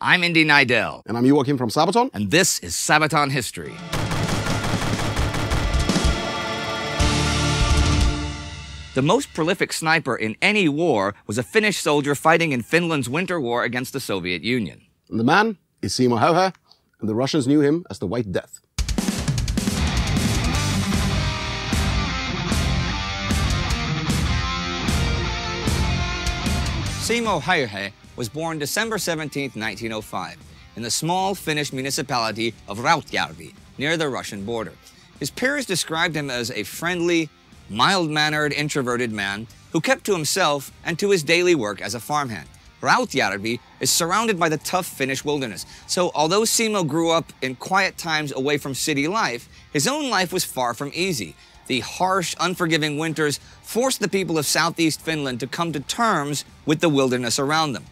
I'm Indy Neidell. And I'm Joakim from Sabaton. And this is Sabaton History. The most prolific sniper in any war was a Finnish soldier fighting in Finland's Winter War against the Soviet Union. And the man is Simo Häyhä, and the Russians knew him as the White Death. Simo Häyhä was born December 17, 1905, in the small Finnish municipality of Rautjärvi, near the Russian border. His peers described him as a friendly, mild-mannered, introverted man who kept to himself and to his daily work as a farmhand. Rautjärvi is surrounded by the tough Finnish wilderness, so although Simo grew up in quiet times away from city life, his own life was far from easy. The harsh, unforgiving winters forced the people of southeast Finland to come to terms with the wilderness around them.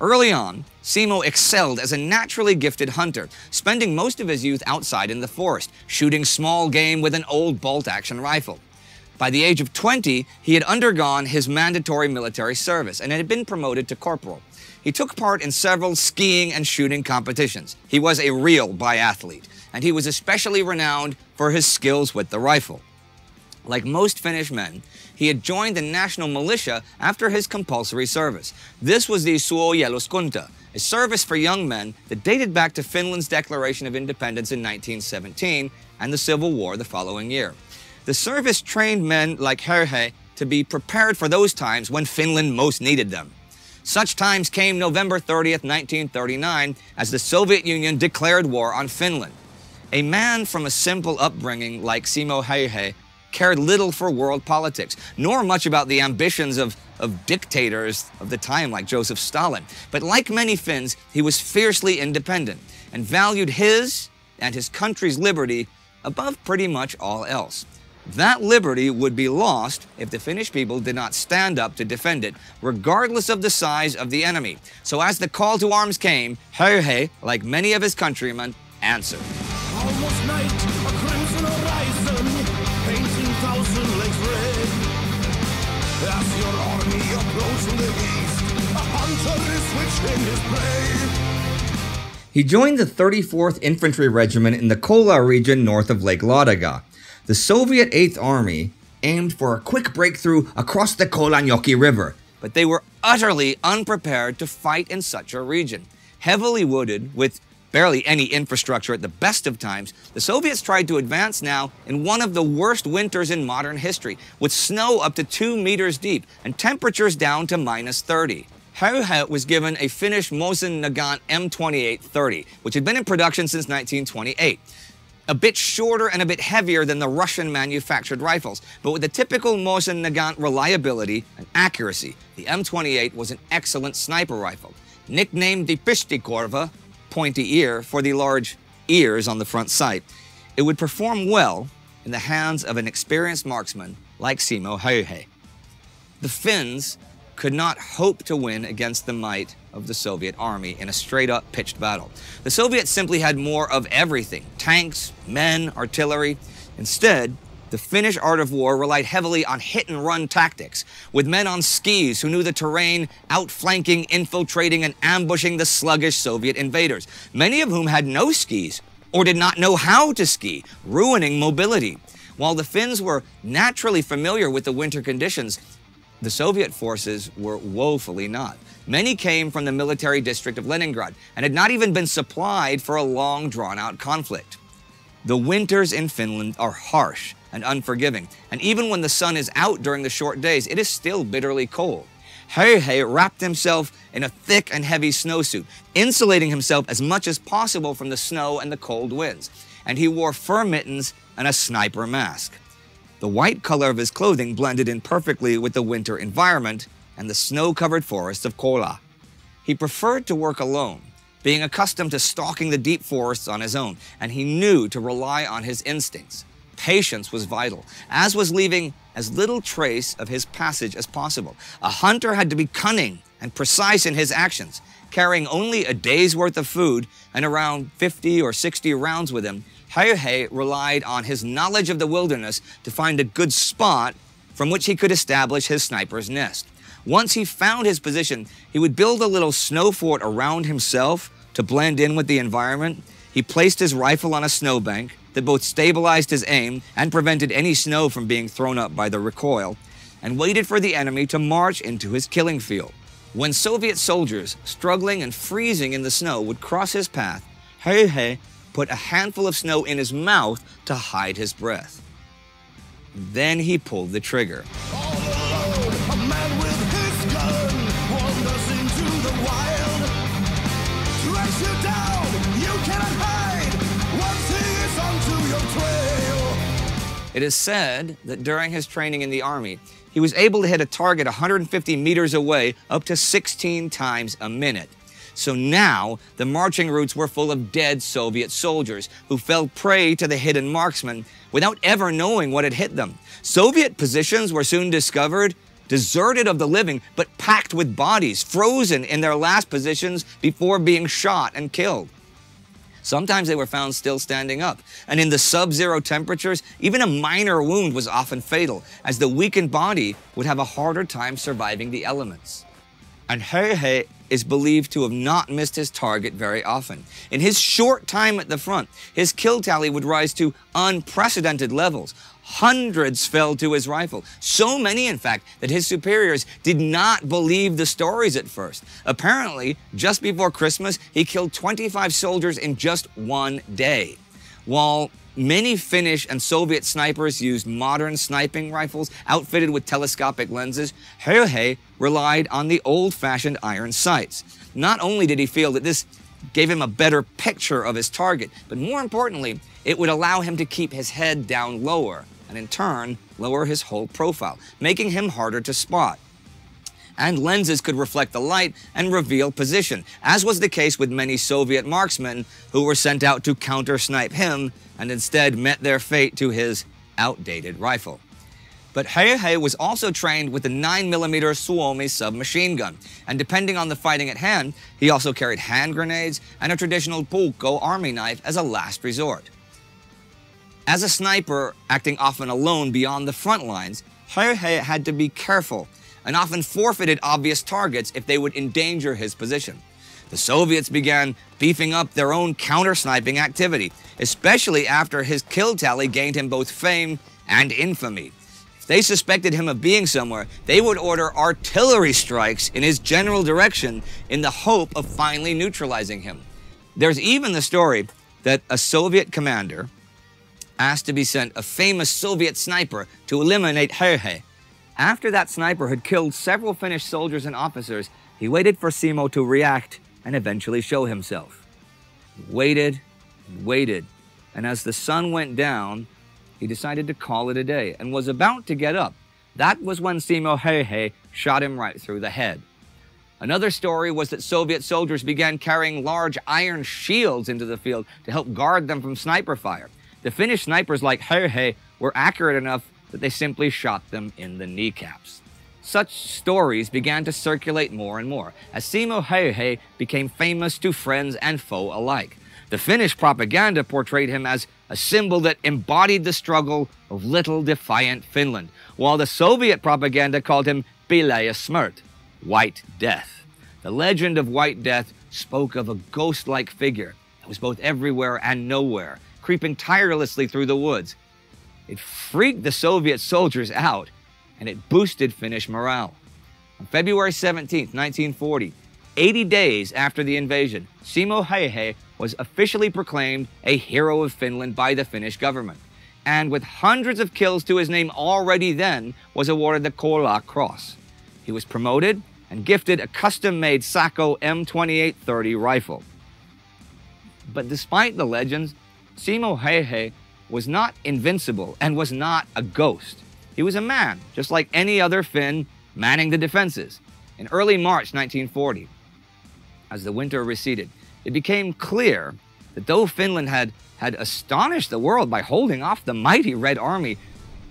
Early on, Simo excelled as a naturally gifted hunter, spending most of his youth outside in the forest, shooting small game with an old bolt-action rifle. By the age of 20, he had undergone his mandatory military service and had been promoted to corporal. He took part in several skiing and shooting competitions. He was a real biathlete, and he was especially renowned for his skills with the rifle. Like most Finnish men, he had joined the national militia after his compulsory service. This was the Suojeluskunta, a service for young men that dated back to Finland's Declaration of Independence in 1917 and the Civil War the following year. The service trained men like Häyhä to be prepared for those times when Finland most needed them. Such times came November 30th, 1939, as the Soviet Union declared war on Finland. A man from a simple upbringing like Simo Häyhä cared little for world politics, nor much about the ambitions of dictators of the time like Joseph Stalin. But like many Finns, he was fiercely independent and valued his and his country's liberty above pretty much all else. That liberty would be lost if the Finnish people did not stand up to defend it, regardless of the size of the enemy. So as the call to arms came, Häyhä, like many of his countrymen, answered. Almost night, a crimson horizon, painting thousand lakes red. As your army approached from the east, a hunter is switching his prey. He joined the 34th Infantry Regiment in the Kola region north of Lake Ladoga. The Soviet 8th Army aimed for a quick breakthrough across the Kollaanjoki River, but they were utterly unprepared to fight in such a region. Heavily wooded, with barely any infrastructure at the best of times, the Soviets tried to advance now in one of the worst winters in modern history, with snow up to 2 meters deep and temperatures down to -30. Häyhä was given a Finnish Mosin-Nagant M28-30, which had been in production since 1928. A bit shorter and a bit heavier than the Russian-manufactured rifles, but with the typical Mosin-Nagant reliability and accuracy, the M28 was an excellent sniper rifle. Nicknamed the Pistikorva, pointy ear, for the large ears on the front sight, it would perform well in the hands of an experienced marksman like Simo Häyhä. The Finns could not hope to win against the might of the Soviet army in a straight-up pitched battle. The Soviets simply had more of everything: tanks, men, artillery. Instead, the Finnish art of war relied heavily on hit-and-run tactics, with men on skis who knew the terrain outflanking, infiltrating, and ambushing the sluggish Soviet invaders, many of whom had no skis or did not know how to ski, ruining mobility. While the Finns were naturally familiar with the winter conditions, the Soviet forces were woefully not. Many came from the military district of Leningrad and had not even been supplied for a long, drawn-out conflict. The winters in Finland are harsh and unforgiving, and even when the sun is out during the short days, it is still bitterly cold. Häyhä wrapped himself in a thick and heavy snowsuit, insulating himself as much as possible from the snow and the cold winds, and he wore fur mittens and a sniper mask. The white color of his clothing blended in perfectly with the winter environment and the snow-covered forests of Kola. He preferred to work alone, being accustomed to stalking the deep forests on his own, and he knew to rely on his instincts. Patience was vital, as was leaving as little trace of his passage as possible. A hunter had to be cunning and precise in his actions. Carrying only a day's worth of food and around 50 or 60 rounds with him, Häyhä relied on his knowledge of the wilderness to find a good spot from which he could establish his sniper's nest. Once he found his position, he would build a little snow fort around himself to blend in with the environment, he placed his rifle on a snowbank that both stabilized his aim and prevented any snow from being thrown up by the recoil, and waited for the enemy to march into his killing field. When Soviet soldiers, struggling and freezing in the snow, would cross his path, Häyhä put a handful of snow in his mouth to hide his breath. Then he pulled the trigger. All alone, a man with his gun wanders into the wild. Tracks you down, you cannot hide, once he is onto your trail. It is said that during his training in the army, he was able to hit a target 150 meters away up to 16 times a minute. So now, the marching routes were full of dead Soviet soldiers who fell prey to the hidden marksmen without ever knowing what had hit them. Soviet positions were soon discovered, deserted of the living, but packed with bodies, frozen in their last positions before being shot and killed. Sometimes they were found still standing up, and in the sub-zero temperatures, even a minor wound was often fatal, as the weakened body would have a harder time surviving the elements. And Häyhä is believed to have not missed his target very often. In his short time at the front, his kill tally would rise to unprecedented levels. Hundreds fell to his rifle. So many, in fact, that his superiors did not believe the stories at first. Apparently, just before Christmas, he killed 25 soldiers in just one day. While many Finnish and Soviet snipers used modern sniping rifles outfitted with telescopic lenses, Häyhä relied on the old-fashioned iron sights. Not only did he feel that this gave him a better picture of his target, but more importantly, it would allow him to keep his head down lower, and in turn, lower his whole profile, making him harder to spot. And lenses could reflect the light and reveal position, as was the case with many Soviet marksmen who were sent out to counter-snipe him and instead met their fate to his outdated rifle. But Häyhä was also trained with the 9mm Suomi submachine gun, and depending on the fighting at hand, he also carried hand grenades and a traditional pulkko army knife as a last resort. As a sniper, acting often alone beyond the front lines, Häyhä had to be careful and often forfeited obvious targets if they would endanger his position. The Soviets began beefing up their own counter-sniping activity, especially after his kill tally gained him both fame and infamy. If they suspected him of being somewhere, they would order artillery strikes in his general direction in the hope of finally neutralizing him. There's even the story that a Soviet commander asked to be sent a famous Soviet sniper to eliminate Häyhä. After that sniper had killed several Finnish soldiers and officers, he waited for Simo to react and eventually show himself. He waited and waited, and as the sun went down, he decided to call it a day and was about to get up. That was when Simo Häyhä shot him right through the head. Another story was that Soviet soldiers began carrying large iron shields into the field to help guard them from sniper fire. The Finnish snipers like Häyhä were accurate enough that they simply shot them in the kneecaps. Such stories began to circulate more and more, as Simo Häyhä became famous to friends and foe alike. The Finnish propaganda portrayed him as a symbol that embodied the struggle of little defiant Finland, while the Soviet propaganda called him Pileä Smert, White Death. The legend of White Death spoke of a ghost-like figure that was both everywhere and nowhere, creeping tirelessly through the woods. It freaked the Soviet soldiers out, and it boosted Finnish morale. On February 17, 1940, 80 days after the invasion, Simo Häyhä was officially proclaimed a hero of Finland by the Finnish government, and with hundreds of kills to his name already then, was awarded the Kollaa Cross. He was promoted and gifted a custom-made Sako M28-30 rifle. But despite the legends, Simo Häyhä was not invincible and was not a ghost. He was a man, just like any other Finn, manning the defenses. In early March 1940, as the winter receded, it became clear that though Finland had astonished the world by holding off the mighty Red Army,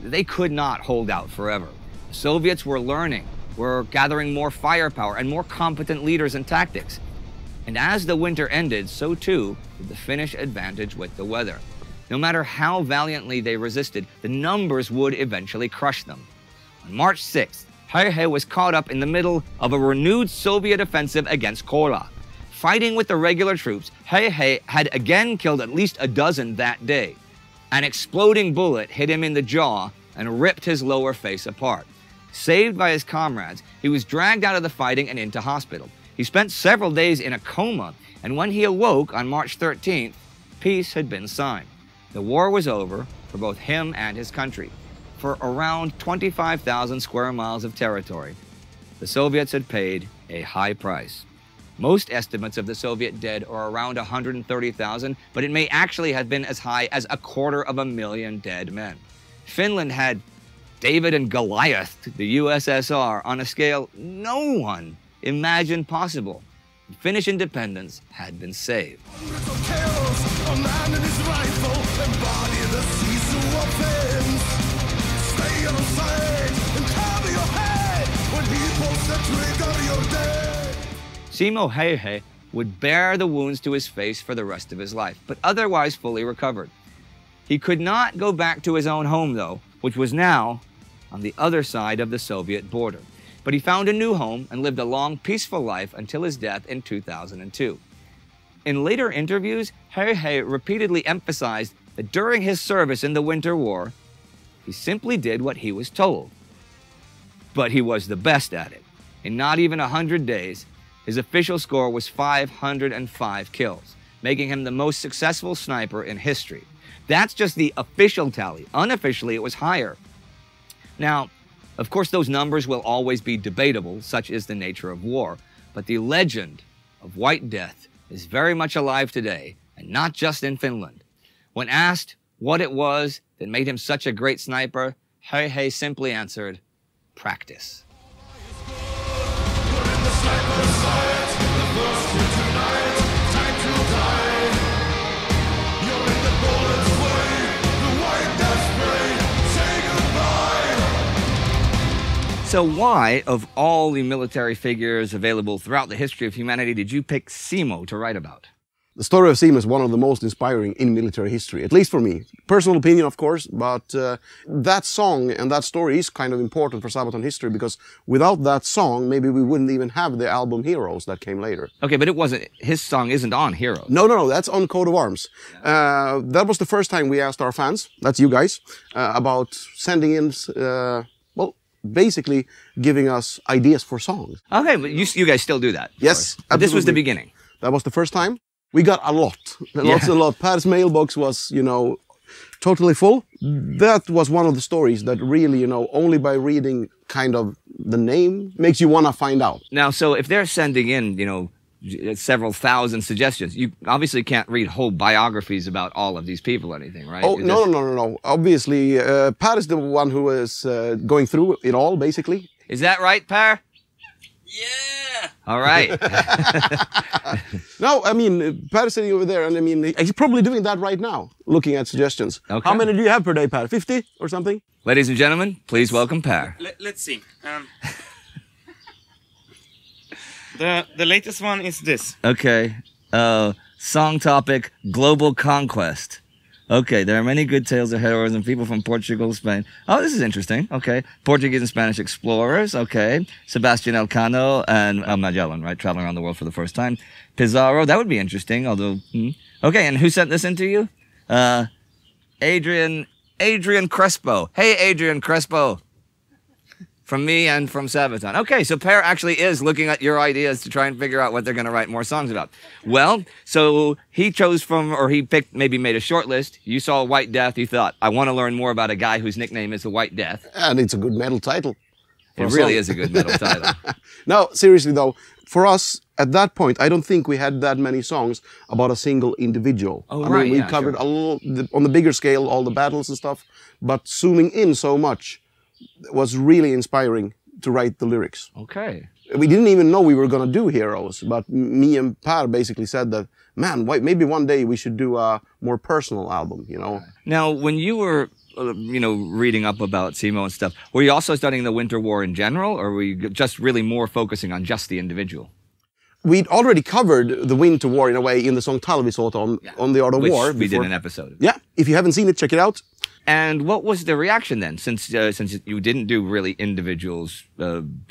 they could not hold out forever. The Soviets were learning, were gathering more firepower and more competent leaders and tactics. And as the winter ended, so too did the Finnish advantage with the weather. No matter how valiantly they resisted, the numbers would eventually crush them. On March 6th, Häyhä was caught up in the middle of a renewed Soviet offensive against Kola. fighting with the regular troops, Häyhä had again killed at least a dozen that day. An exploding bullet hit him in the jaw and ripped his lower face apart. Saved by his comrades, he was dragged out of the fighting and into hospital. He spent several days in a coma, and when he awoke on March 13th, peace had been signed. The war was over for both him and his country, for around 25,000 square miles of territory. The Soviets had paid a high price. Most estimates of the Soviet dead are around 130,000, but it may actually have been as high as 250,000 dead men. Finland had David and Goliath, the USSR, on a scale no one imagined possible. Finnish independence had been saved. Simo Häyhä would bear the wounds to his face for the rest of his life, but otherwise fully recovered. He could not go back to his own home, though, which was now on the other side of the Soviet border. But he found a new home and lived a long, peaceful life until his death in 2002. In later interviews, Häyhä repeatedly emphasized that during his service in the Winter War, he simply did what he was told. But he was the best at it. In not even 100 days, his official score was 505 kills, making him the most successful sniper in history. That's just the official tally. Unofficially, it was higher. Now, of course, those numbers will always be debatable, such is the nature of war, but the legend of White Death is very much alive today, and not just in Finland. When asked what it was that made him such a great sniper, Häyhä simply answered, practice. So why, of all the military figures available throughout the history of humanity, did you pick Simo to write about? The story of Simo is one of the most inspiring in military history, at least for me. Personal opinion, of course, but that song and that story is kind of important for Sabaton history, because without that song, maybe we wouldn't even have the album Heroes that came later. Okay, but it wasn't, his song isn't on Heroes. No, no, no, that's on Coat of Arms. That was the first time we asked our fans, that's you guys, about sending in... basically giving us ideas for songs. Okay, but you guys still do that? Yes, absolutely. But this was the beginning. That was the first time. We got a lot. Lots and lots. Pär's mailbox was, you know, totally full. That was one of the stories that really, you know, only by reading kind of the name makes you want to find out. Now, so if they're sending in, you know, several thousand suggestions, you obviously can't read whole biographies about all of these people or anything, right? Oh, no, no, no, no. Obviously, Pär is the one who is going through it all, basically. Is that right, Pär? Yeah! All right. No, I mean, Pär is sitting over there, and I mean, he's probably doing that right now, looking at suggestions. Okay. How many do you have per day, Pär? 50 or something? Ladies and gentlemen, please welcome Pär. Let's see. The latest one is this. Okay. Song topic, global conquest. Okay, there are many good tales of heroism, people from Portugal, Spain. Oh, this is interesting. Okay. Portuguese and Spanish explorers. Okay. Sebastian Elcano and Magellan, right? Traveling around the world for the first time. Pizarro. That would be interesting, although... Okay, and who sent this in to you? Adrian Crespo. Hey, Adrian Crespo. From me and from Sabaton. Okay, so Pär actually is looking at your ideas to try and figure out what they're going to write more songs about. Well, so he chose from, or he picked, maybe made a short list. You saw White Death, you thought, I want to learn more about a guy whose nickname is the White Death. And it's a good metal title. It really is a good metal title. No, seriously though, for us, at that point, I don't think we had that many songs about a single individual. Oh, right, I mean, we covered a little, on the bigger scale, all the battles and stuff, but zooming in so much, it was really inspiring to write the lyrics. Okay. We didn't even know we were going to do Heroes, but me and Pär basically said that, man, maybe one day we should do a more personal album, you know? Now, when you were, you know, reading up about Simo and stuff, were you also studying the Winter War in general, or were you just really more focusing on just the individual? We'd already covered the Winter War, in a way, in the song Talvisota on the Art of War. We did an episode. Yeah. If you haven't seen it, check it out. And what was the reaction then, since you didn't do really individuals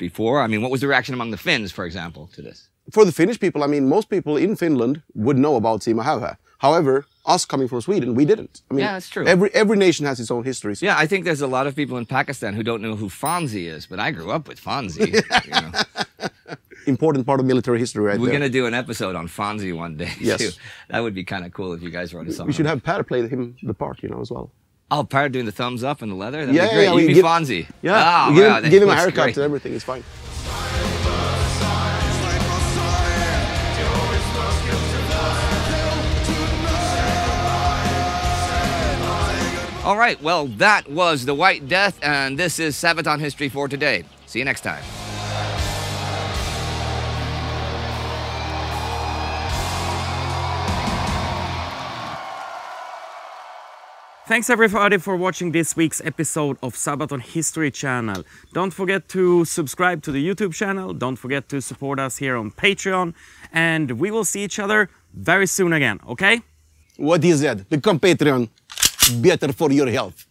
before? I mean, what was the reaction among the Finns, for example, to this? for the Finnish people, I mean, most people in Finland would know about Simo Häyhä. However, us coming from Sweden, we didn't. I mean, yeah, it's true. Every nation has its own history. So. Yeah, I think there's a lot of people in Pakistan who don't know who Fonzi is, but I grew up with Fonzi. You know. Important part of military history, right? We're going to do an episode on Fonzi one day. Yes, too. That would be kind of cool if you guys wrote a song. We should have Pär play him the part, you know, as well. Oh, Pär doing the thumbs up and the leather. That'd be great. Yeah, You'd be Fonzi. Yeah, oh, wow, give him a haircut and everything. It's fine. All right, well, that was The White Death, and this is Sabaton History for today. See you next time. Thanks everybody for watching this week's episode of Sabaton History Channel. Don't forget to subscribe to the YouTube channel, don't forget to support us here on Patreon, and we will see each other very soon again, okay? What is that? Become Patreon. Better for your health.